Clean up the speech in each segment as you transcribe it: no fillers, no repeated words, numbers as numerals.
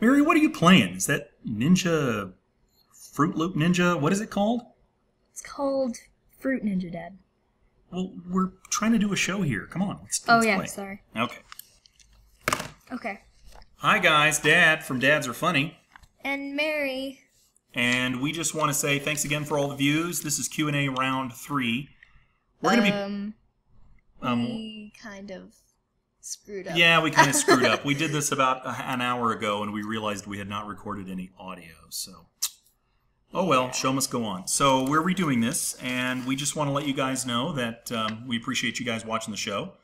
Mary, what are you playing? Is that Ninja... Fruit Loop Ninja? What is it called? It's called Fruit Ninja, Dad. Well, we're trying to do a show here. Come on, let's play. Sorry. Okay. Okay. Hi, guys. Dad from Dads Are Funny. And Mary. And we just want to say thanks again for all the views. This is Q&A round 3. We're going to be... we kind of screwed up. Yeah, we kind of screwed up. We did this about an hour ago, and we realized we had not recorded any audio, so... Oh well, show must go on. So we're redoing this, and we just want to let you guys know that we appreciate you guys watching the show.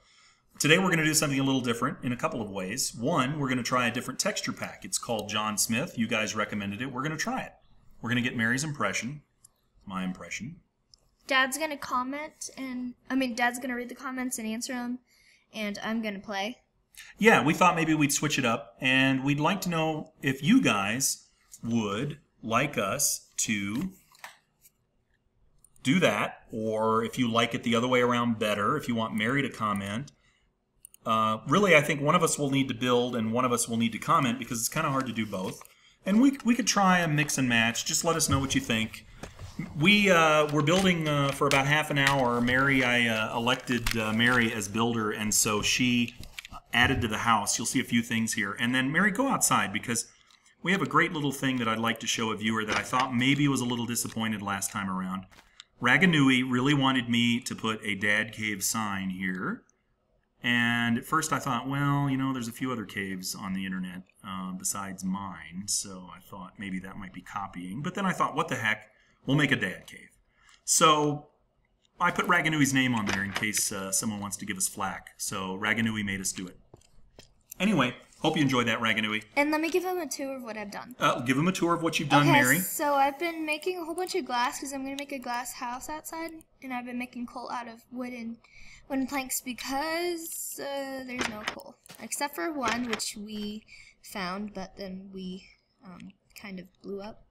Today we're going to do something a little different in a couple of ways. One, we're going to try a different texture pack. It's called John Smith. You guys recommended it. We're going to try it. We're going to get Mary's impression, my impression. Dad's going to comment, and Dad's going to read the comments and answer them, and I'm going to play. Yeah, we thought maybe we'd switch it up, and we'd like to know if you guys would like us to do that, or if you like it the other way around better, if you want Mary to comment. Really, I think one of us will need to build and one of us will need to comment, because it's kind of hard to do both. And we could try a mix and match. Just let us know what you think. We're building for about half an hour. Mary, I elected Mary as builder, and so she added to the house. You'll see a few things here. And then, Mary, go outside, because we have a great little thing that I'd like to show a viewer that I thought maybe was a little disappointed last time around. Raganui really wanted me to put a Dad Cave sign here. And at first I thought, well, you know, there's a few other caves on the internet besides mine. So I thought maybe that might be copying. But then I thought, what the heck? We'll make a Dad Cave. So I put Raganui's name on there in case someone wants to give us flack. So Raganui made us do it. Anyway... Hope you enjoyed that, Raganui. And let me give him a tour of what I've done. Give him a tour of what you've done, Mary. So I've been making a whole bunch of glass because I'm going to make a glass house outside. And I've been making coal out of wooden planks because there's no coal. Except for one, which we found, but then we kind of blew up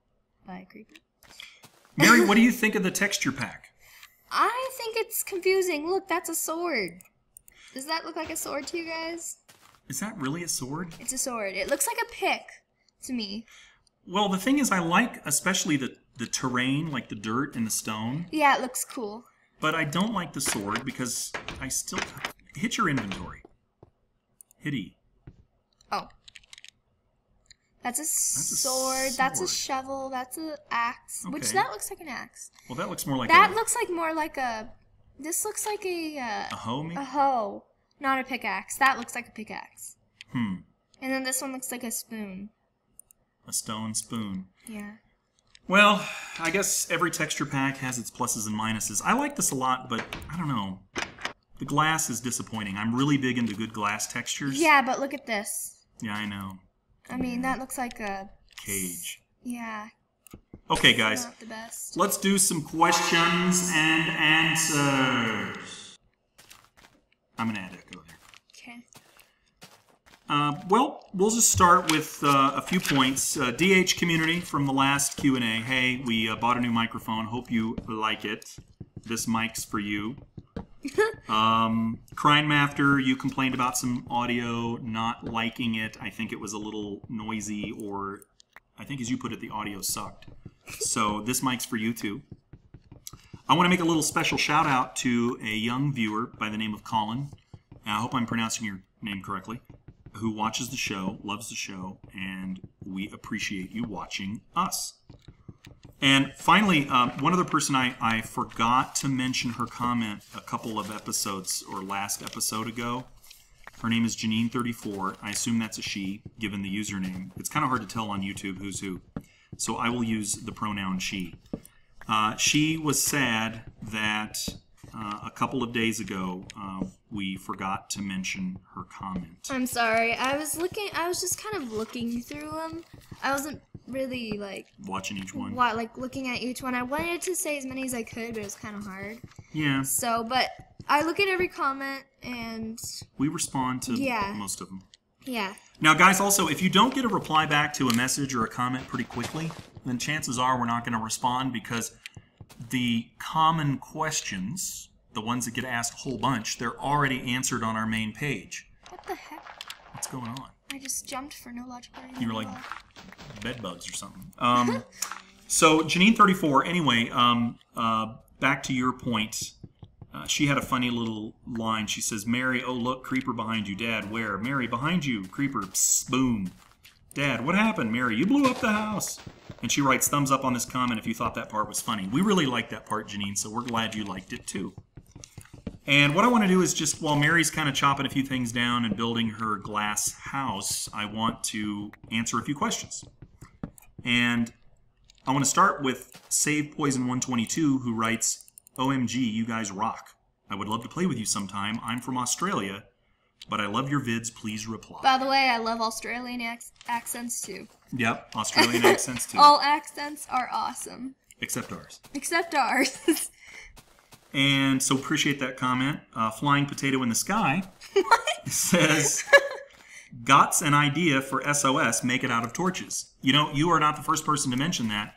by a creeper. Mary, what do you think of the texture pack? I think it's confusing. Look, that's a sword. Does that look like a sword to you guys? Is that really a sword? It's a sword. It looks like a pick to me. Well, the thing is, I like especially the terrain, like the dirt and the stone. Yeah, it looks cool. But I don't like the sword because I still... Hit your inventory. Hitty. Oh. That's a sword. That's a shovel. That's an axe. Okay. Which, that looks like an axe. Well, that looks more like that a... That looks like more like a... This looks like a... a hoe, maybe? A hoe. Not a pickaxe. That looks like a pickaxe. Hmm. And then this one looks like a spoon. A stone spoon. Yeah. Well, I guess every texture pack has its pluses and minuses. I like this a lot, but I don't know. The glass is disappointing. I'm really big into good glass textures. Yeah, but look at this. Yeah, I know. I mean, that looks like a... Cage. Yeah. Okay, guys. Not the best. Let's do some questions and answers. I'm going to add echo there. Okay. Well, we'll just start with a few points. DH community from the last Q&A. Hey, we bought a new microphone. Hope you like it. This mic's for you. Crime Master, you complained about some audio, not liking it. I think it was a little noisy, or I think as you put it, the audio sucked. So this mic's for you too. I want to make a little special shout out to a young viewer by the name of Colin. I hope I'm pronouncing your name correctly. Who watches the show, loves the show, and we appreciate you watching us. And finally, one other person I forgot to mention her comment a couple of episodes or last episode ago. Her name is Janine34. I assume that's a she, given the username. It's kind of hard to tell on YouTube who's who, so I will use the pronoun she. She was sad that a couple of days ago we forgot to mention her comment. I'm sorry. I was just kind of looking through them. I wasn't really like watching each one. Like looking at each one. I wanted to say as many as I could, but it was kind of hard. Yeah. So, but I look at every comment and we respond to most of them. Yeah. Now, guys, also, if you don't get a reply back to a message or a comment pretty quickly, then chances are we're not going to respond because the common questions, the ones that get asked a whole bunch, they're already answered on our main page. What the heck? What's going on? I just jumped for no logical reason. You were like bed bugs or something. So Janine34, anyway, back to your point. She had a funny little line. She says, Mary, oh look, creeper behind you. Dad, where? Mary, behind you. Creeper, pss, boom. Dad, what happened? Mary, you blew up the house. And she writes, thumbs up on this comment if you thought that part was funny. We really liked that part, Janine, so we're glad you liked it too. And what I want to do is just, while Mary's kind of chopping a few things down and building her glass house, I want to answer a few questions. And I want to start with SavePoison122, who writes, OMG, you guys rock. I would love to play with you sometime. I'm from Australia, but I love your vids. Please reply. By the way, I love Australian accents too. Yep, Australian accents too. All accents are awesome. Except ours. Except ours. And so appreciate that comment. Flying Potato in the Sky says, gots an idea for SOS, make it out of torches. You know, you are not the first person to mention that.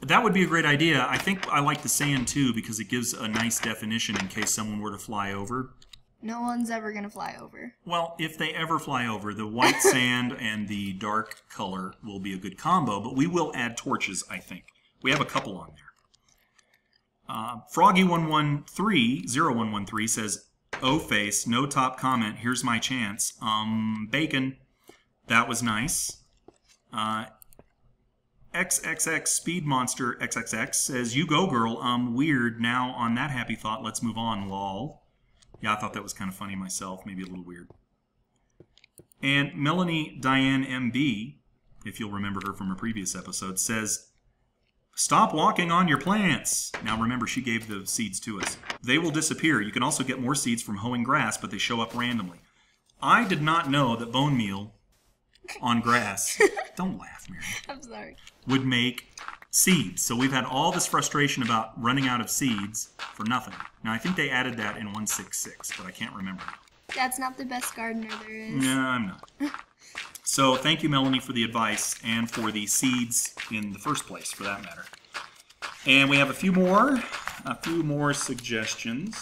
That would be a great idea. I think I like the sand too because it gives a nice definition in case someone were to fly over. No one's ever going to fly over. Well, if they ever fly over, the white sand and the dark color will be a good combo, but we will add torches, I think. We have a couple on there. Froggy1130113 says, "Oh face, no top comment. Here's my chance. Bacon, that was nice." XXXSpeedMonsterXXX says, "You go, girl. Weird. Now on that happy thought, let's move on. Lol." Yeah, I thought that was kind of funny myself. Maybe a little weird. And MelanieDianeMB, if you'll remember her from a previous episode, says, stop walking on your plants. Now remember, she gave the seeds to us. They will disappear. You can also get more seeds from hoeing grass, but they show up randomly. I did not know that bone meal on grass, don't laugh, Mary. I'm sorry. Would make seeds. So we've had all this frustration about running out of seeds for nothing. Now I think they added that in 166, but I can't remember. That's not the best gardener there is. No, I'm not. So thank you, Melanie, for the advice and for the seeds in the first place, for that matter. And we have a few more suggestions.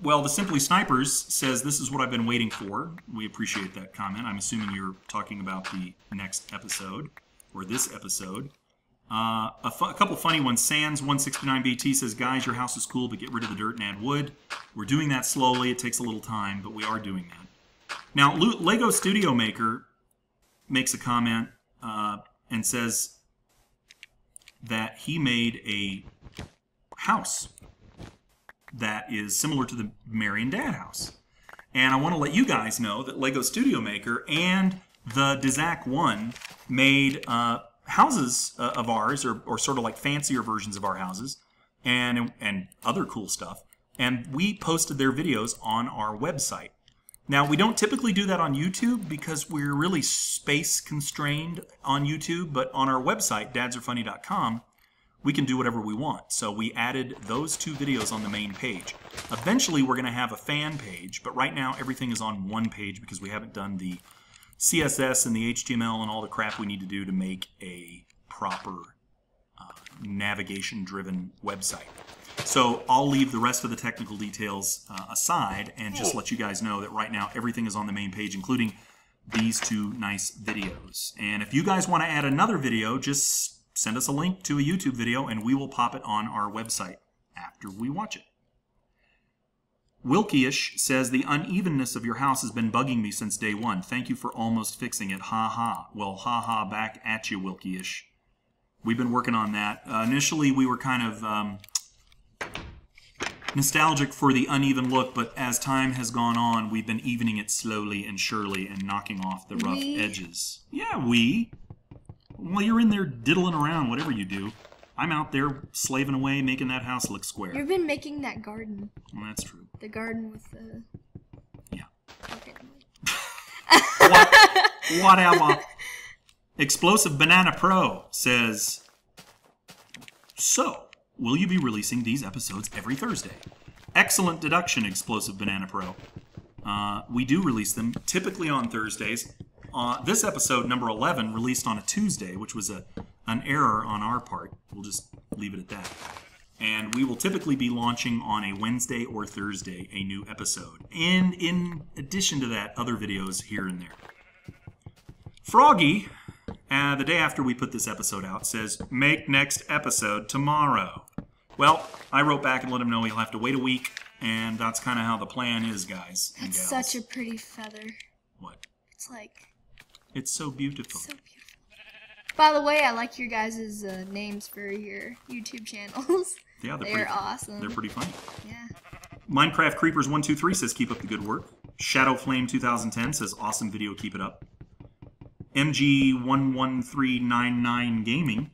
Well, the Simply Snipers says, this is what I've been waiting for. We appreciate that comment. I'm assuming you're talking about the next episode, or this episode. A couple funny ones. Sans 169BT says, guys, your house is cool, but get rid of the dirt and add wood. We're doing that slowly. It takes a little time, but we are doing that. Now, Lego Studio Maker makes a comment and says that he made a house that is similar to the Mary and Dad house. And I want to let you guys know that Lego Studio Maker and the Dizac one made houses of ours, or sort of like fancier versions of our houses, and other cool stuff. And we posted their videos on our website. Now, we don't typically do that on YouTube because we're really space constrained on YouTube, but on our website, dadsarefunny.com, we can do whatever we want. So we added those two videos on the main page. Eventually, we're going to have a fan page, but right now everything is on one page because we haven't done the CSS and the HTML and all the crap we need to do to make a proper navigation-driven website. So I'll leave the rest of the technical details aside and just let you guys know that right now everything is on the main page, including these two nice videos. And if you guys want to add another video, just send us a link to a YouTube video and we will pop it on our website after we watch it. Wilkieish says, the unevenness of your house has been bugging me since day one. Thank you for almost fixing it. Ha ha. Well, ha ha back at you, Wilkieish. We've been working on that. Initially, we were kind of nostalgic for the uneven look, but as time has gone on, we've been evening it slowly and surely and knocking off the rough edges. Yeah, we. Well, you're in there diddling around, whatever you do. I'm out there slaving away, making that house look square. You've been making that garden. Well, that's true. The garden with the... Yeah. Okay. Whatever. Explosive Banana Pro says, so, will you be releasing these episodes every Thursday? Excellent deduction, Explosive Banana Pro. We do release them typically on Thursdays. This episode, number 11, released on a Tuesday, which was an error on our part. We'll just leave it at that. And we will typically be launching on a Wednesday or Thursday a new episode. And in addition to that, other videos here and there. Froggy, the day after we put this episode out, says, make next episode tomorrow. Well, I wrote back and let him know he'll have to wait a week. And that's kind of how the plan is, guys and gals. That's such a pretty feather. What? It's like... it's so beautiful. So beautiful. By the way, I like your guys' names for your YouTube channels. Yeah, they're awesome. They're pretty funny. Yeah. Minecraft Creepers 1 2 3 says, keep up the good work. Shadow Flame 2010 says, awesome video, keep it up. MG 1 1 3 9 9 Gaming,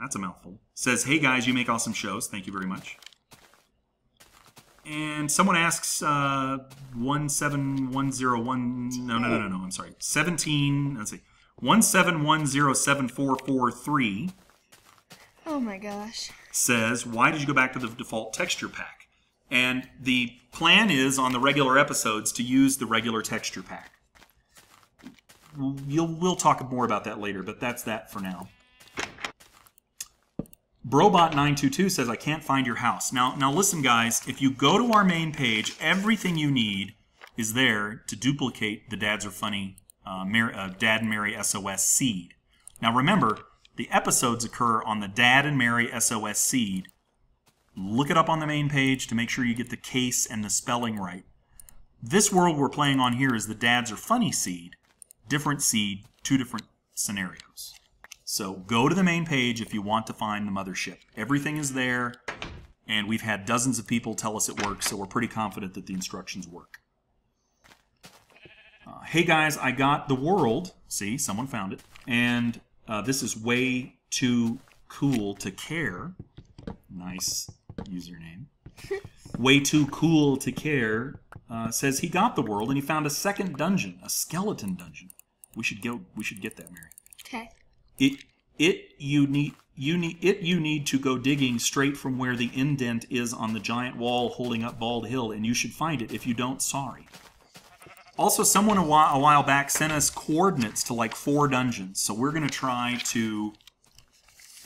that's a mouthful, says, hey guys, you make awesome shows. Thank you very much. And someone asks 17101. No. I'm sorry. 17. Let's see. 171074443. Oh my gosh. Says, why did you go back to the default texture pack? And the plan is on the regular episodes to use the regular texture pack. We'll talk more about that later, but that's that for now. Brobot922 says, I can't find your house. Now listen, guys, if you go to our main page, everything you need is there to duplicate the Dads Are Funny Dad and Mary SOS seed. Now remember, the episodes occur on the Dad and Mary SOS seed. Look it up on the main page to make sure you get the case and the spelling right. This world we're playing on here is the Dads Are Funny seed. Different seed, two different scenarios. So go to the main page if you want to find the mothership. Everything is there, and we've had dozens of people tell us it works, so we're pretty confident that the instructions work. Hey guys, I got the world. See, someone found it. And this is Way Too Cool to Care. Nice username. Way Too Cool to Care says he got the world and he found a second dungeon, a skeleton dungeon. We should get that, Mary. Okay. You need to go digging straight from where the indent is on the giant wall holding up Bald Hill, and you should find it. If you don't, sorry. Also, someone a while back sent us coordinates to like 4 dungeons, so we're gonna try to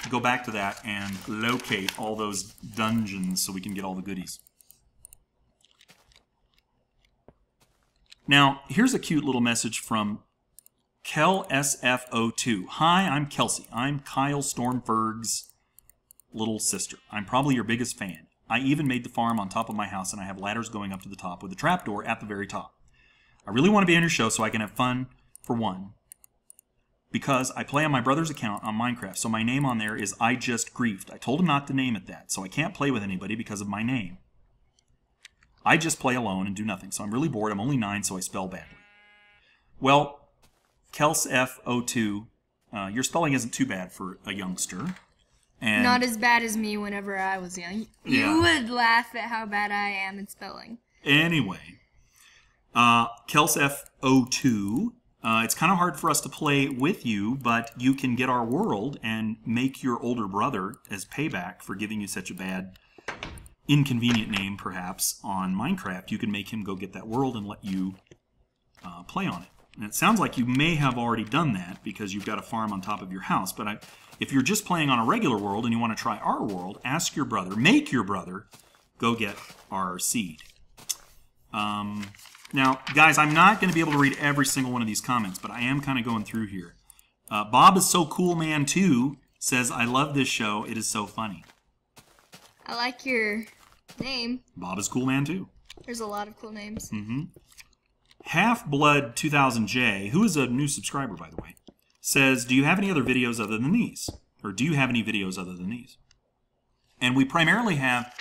go back to that and locate all those dungeons so we can get all the goodies. Now, here's a cute little message from KelSFO2. Hi, I'm Kelsey. I'm Kyle Stormberg's little sister. I'm probably your biggest fan. I even made the farm on top of my house, and I have ladders going up to the top with a trapdoor at the very top. I really want to be on your show so I can have fun, for one, because I play on my brother's account on Minecraft, so my name on there is I Just Griefed. I told him not to name it that, so I can't play with anybody because of my name. I just play alone and do nothing, so I'm really bored. I'm only 9, so I spell badly. Well, KelsF02, your spelling isn't too bad for a youngster. And not as bad as me whenever I was young. Yeah. You would laugh at how bad I am in spelling. Anyway, KelsF02, it's kind of hard for us to play with you, but you can get our world and make your older brother as payback for giving you such a bad, inconvenient name, perhaps, on Minecraft. You can make him go get that world and let you play on it. And it sounds like you may have already done that because you've got a farm on top of your house. But if you're just playing on a regular world and you want to try our world, ask your brother, make your brother, go get our seed. Now, guys, I'm not going to be able to read every single one of these comments, but I am kind of going through here. Bob Is So Cool Man Too says, I love this show. It is so funny. I like your name. Bob Is Cool Man Too. There's a lot of cool names. Mm-hmm. Half Blood 2000J, who is a new subscriber, by the way, says, do you have any other videos other than these? Or do you have any videos other than these? And we primarily have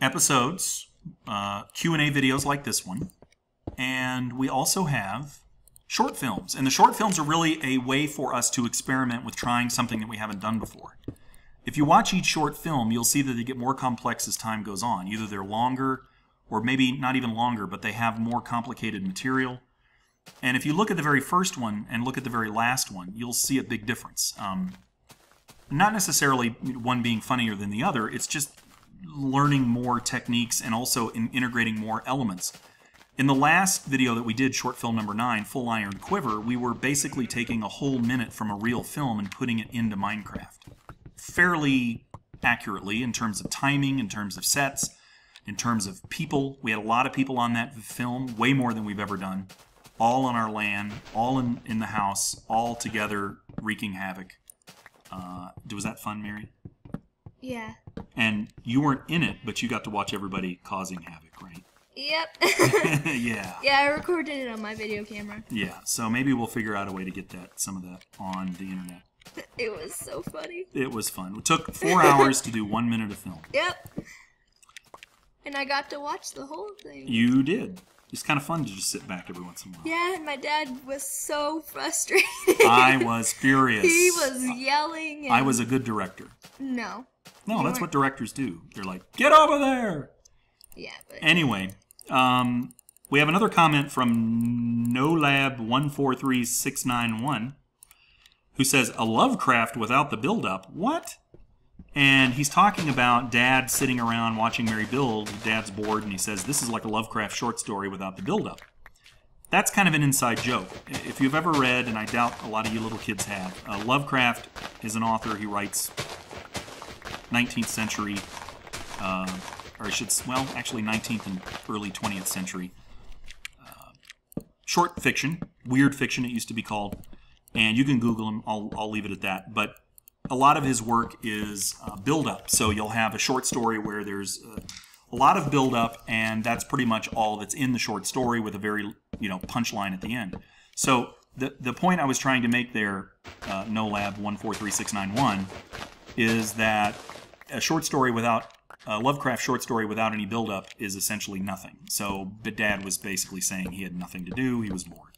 episodes, Q&A videos like this one, and we also have short films. And the short films are really a way for us to experiment with trying something that we haven't done before. If you watch each short film, you'll see that they get more complex as time goes on. Either they're longer, or maybe not even longer, but they have more complicated material. And if you look at the very first one and look at the very last one, you'll see a big difference. Not necessarily one being funnier than the other, it's just learning more techniques and also integrating more elements. In the last video that we did, short film number 9, Full Iron Quiver, we were basically taking a whole minute from a real film and putting it into Minecraft. Fairly accurately in terms of timing, in terms of sets, in terms of people. We had a lot of people on that film, way more than we've ever done. All on our land, all in the house, all together wreaking havoc. Was that fun, Mary? Yeah. And you weren't in it, but you got to watch everybody causing havoc, right? Yep. Yeah. Yeah, I recorded it on my video camera. Yeah, so maybe we'll figure out a way to get that, some of that on the internet. It was so funny. It was fun. It took 4 hours to do 1 minute of film. Yep. And I got to watch the whole thing. You did. It's kind of fun to just sit back every once in a while. Yeah, and my dad was so frustrated. I was furious. He was yelling. And... I was a good director. No. No, that's what directors do. They're like, get over there! Yeah, but... Anyway, we have another comment from Nolab143691 who says, a Lovecraft without the build-up. What? And he's talking about Dad sitting around watching Mary build. Dad's bored, and he says, this is like a Lovecraft short story without the build-up. That's kind of an inside joke. If you've ever read, and I doubt a lot of you little kids have, Lovecraft is an author. He writes 19th century, or I should, well, actually 19th and early 20th century short fiction, weird fiction it used to be called. And you can Google him. I'll leave it at that. But a lot of his work is build-up, so you'll have a short story where there's a lot of build-up, and that's pretty much all that's in the short story with a very, you know, punchline at the end. So the point I was trying to make there, Nolab143691, is that a short story without, a Lovecraft short story without any build-up is essentially nothing. So Dad was basically saying he had nothing to do, he was bored.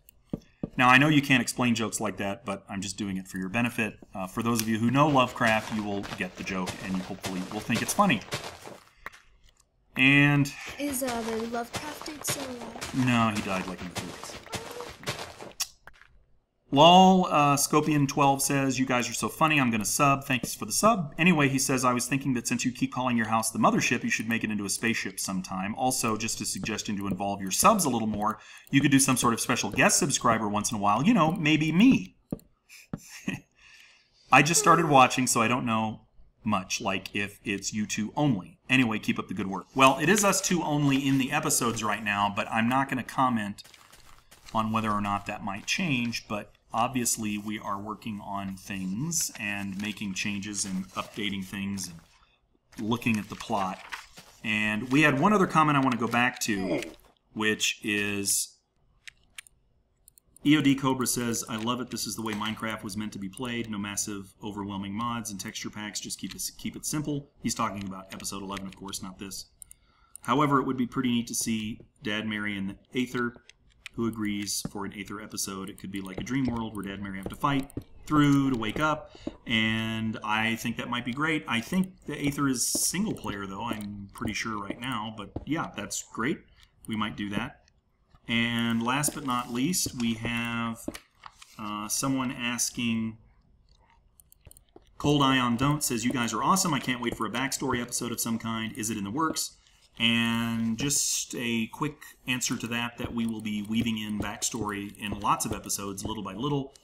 Now, I know you can't explain jokes like that, but I'm just doing it for your benefit. For those of you who know Lovecraft, you will get the joke, and you hopefully will think it's funny. And... Is the Lovecraft dude still alive? No, he died like in the 30s. Lol, Scopian 12 says, you guys are so funny, I'm going to sub. Thanks for the sub. Anyway, he says, I was thinking that since you keep calling your house the mothership, you should make it into a spaceship sometime. Also, just a suggestion to involve your subs a little more, you could do some sort of special guest subscriber once in a while. You know, maybe me. I just started watching, so I don't know much, like if it's you two only. Anyway, keep up the good work. Well, it is us two only in the episodes right now, but I'm not going to comment on whether or not that might change, but... Obviously, we are working on things and making changes and updating things and looking at the plot. And we had one other comment I want to go back to, which is EOD Cobra says, I love it. This is the way Minecraft was meant to be played. No massive, overwhelming mods and texture packs. Just keep it simple. He's talking about episode 11, of course, not this. However, it would be pretty neat to see Dad, Mary, and Aether. Who agrees for an Aether episode? It could be like a dream world where Dad and Mary have to fight through to wake up, and I think that might be great. I think the Aether is single player, though, I'm pretty sure right now, but yeah, that's great. We might do that. And last but not least, we have someone asking, Cold Ion Don't says, you guys are awesome. I can't wait for a backstory episode of some kind. Is it in the works? And just a quick answer to that we will be weaving in backstory in lots of episodes, little by little,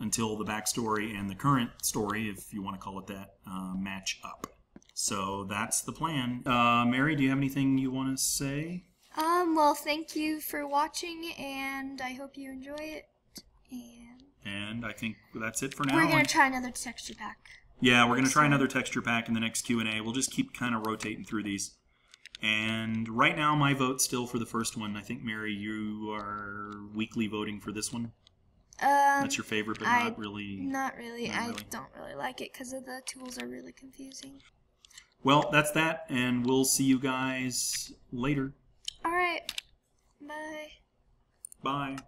until the backstory and the current story, if you want to call it that, match up. So that's the plan. Mary, do you have anything you want to say? Well, thank you for watching, and I hope you enjoy it. And I think that's it for now. We're going to try another texture pack. Yeah, we're going to try another texture pack in the next Q&A. We'll just keep kind of rotating through these. And right now, my vote's still for the first one. I think, Mary, you are weekly voting for this one? That's your favorite, but not really. I don't really like it because the tools are really confusing. Well, that's that, and we'll see you guys later. All right. Bye. Bye.